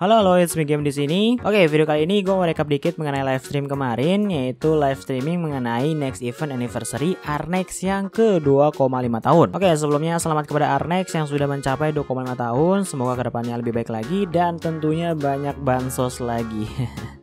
Halo, it's me Game di sini. Oke, video kali ini gue mau recap dikit mengenai live stream kemarin, yaitu live streaming mengenai next event anniversary Arnex yang ke 2,5 tahun. Oke, sebelumnya selamat kepada Arnex yang sudah mencapai 2,5 tahun. Semoga kedepannya lebih baik lagi dan tentunya banyak bansos lagi.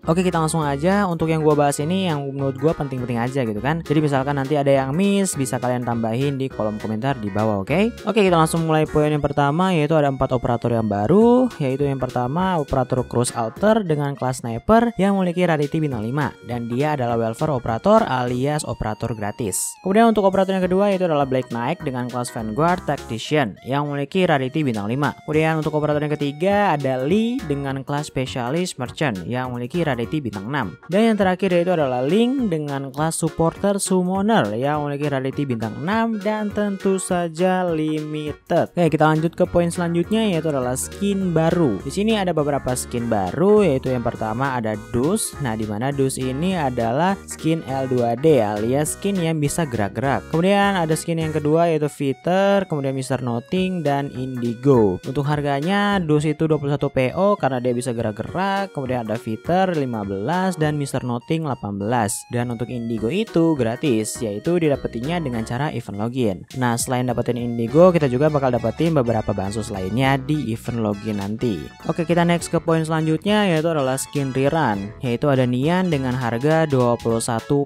Oke, kita langsung aja untuk yang gue bahas ini yang menurut gue penting-penting aja gitu kan. Jadi misalkan nanti ada yang miss, bisa kalian tambahin di kolom komentar di bawah, oke? Oke, kita langsung mulai poin yang pertama, yaitu ada 4 operator yang baru, yaitu yang pertama operator cruise alter dengan kelas sniper yang memiliki rarity bintang 5 dan dia adalah welfare operator alias operator gratis. Kemudian untuk operator yang kedua yaitu adalah black knight dengan kelas vanguard tactician yang memiliki rarity bintang 5. Kemudian untuk operator yang ketiga ada Lee dengan kelas specialist merchant yang memiliki rarity bintang 6. Dan yang terakhir yaitu adalah Ling dengan kelas supporter summoner yang memiliki rarity bintang 6 dan tentu saja limited. Oke, kita lanjut ke poin selanjutnya yaitu adalah skin baru. Di sini ada beberapa skin baru, yaitu yang pertama ada DUS. Nah, dimana DUS ini adalah skin L2D alias skin yang bisa gerak-gerak. Kemudian ada skin yang kedua yaitu Viter, kemudian Mr. Nothing dan Indigo. Untuk harganya DUS itu 21 PO karena dia bisa gerak-gerak. Kemudian ada Viter 15 dan Mr. Nothing 18. Dan untuk Indigo itu gratis, yaitu didapatinya dengan cara event login. Nah, selain dapetin Indigo, kita juga bakal dapetin beberapa bansos lainnya di event login nanti. Oke, kita next ke poin selanjutnya yaitu adalah skin Rerun, yaitu ada Nian dengan harga 21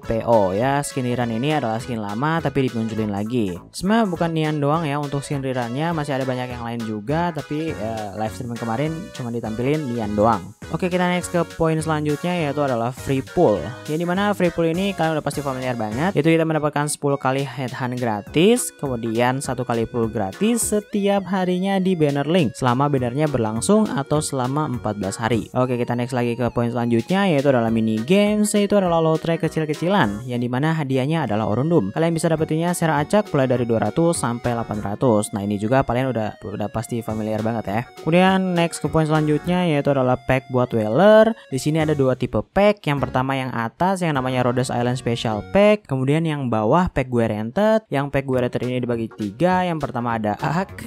PO ya. Skin Rerun ini adalah skin lama tapi dimunculin lagi. Sebenarnya bukan Nian doang ya untuk skin Rerunnya, masih ada banyak yang lain juga, tapi live streaming kemarin cuma ditampilin Nian doang. Oke, kita next ke poin selanjutnya yaitu adalah free pull. Yang dimana free pull ini kalian udah pasti familiar banget, yaitu kita mendapatkan 10 kali headhunt gratis, kemudian 1 kali pull gratis setiap harinya di banner Link selama bannernya berlangsung atau selama 14 hari. Oke, kita next lagi ke poin selanjutnya yaitu adalah mini games, yaitu adalah lotre kecil-kecilan yang dimana hadiahnya adalah orundum. Kalian bisa dapetinnya secara acak mulai dari 200 sampai 800. Nah, ini juga kalian udah pasti familiar banget ya. Kemudian next ke poin selanjutnya yaitu adalah pack buat whaler. Di sini ada 2 tipe pack. Yang pertama yang atas yang namanya Rhodes Island Special pack, kemudian yang bawah pack guaranteed. Yang pack guaranteed ini dibagi 3. Yang pertama ada Ak,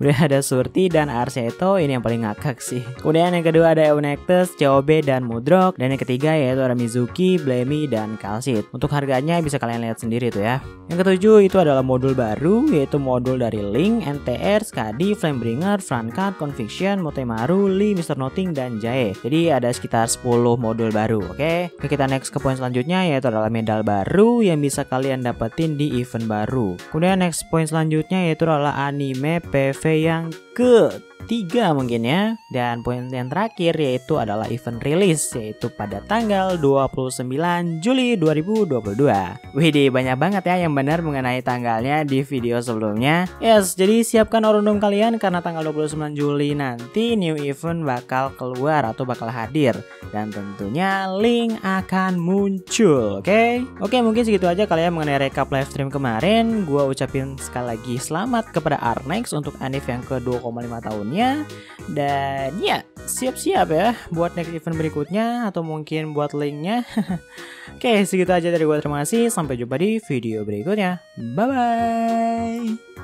kemudian ada Surti dan Arseto, ini yang paling ngakak sih. Kemudian yang kedua ada Eonectus, Cobe dan Mudrok. Dan yang ketiga yaitu ada Mizuki, Blemi dan Kalsit. Untuk harganya bisa kalian lihat sendiri tuh ya. Yang ketujuh itu adalah modul baru, yaitu modul dari Link, NTR, Skadi, Flamebringer, Frontcard, Conviction, Motemaru, Lee, Mr. Nothing dan Jae. Jadi ada sekitar 10 modul baru, oke? Kita next ke poin selanjutnya yaitu adalah medal baru yang bisa kalian dapetin di event baru. Kemudian next poin selanjutnya yaitu adalah anime Fei-fei-yang ke-3 mungkin ya. Dan poin yang terakhir yaitu adalah event rilis, yaitu pada tanggal 29 Juli 2022. Widih, banyak banget ya yang benar mengenai tanggalnya di video sebelumnya. Yes, jadi siapkan orundum kalian karena tanggal 29 Juli nanti new event bakal keluar atau bakal hadir. Dan tentunya link akan muncul, oke? Oke, mungkin segitu aja kalian mengenai recap live stream kemarin. Gua ucapin sekali lagi selamat kepada Arnex untuk Anif yang ke 2,5 tahunnya. Dan ya, siap-siap ya buat next event berikutnya atau mungkin buat linknya. Oke, segitu aja dari gue. Terima kasih. Sampai jumpa di video berikutnya. Bye-bye.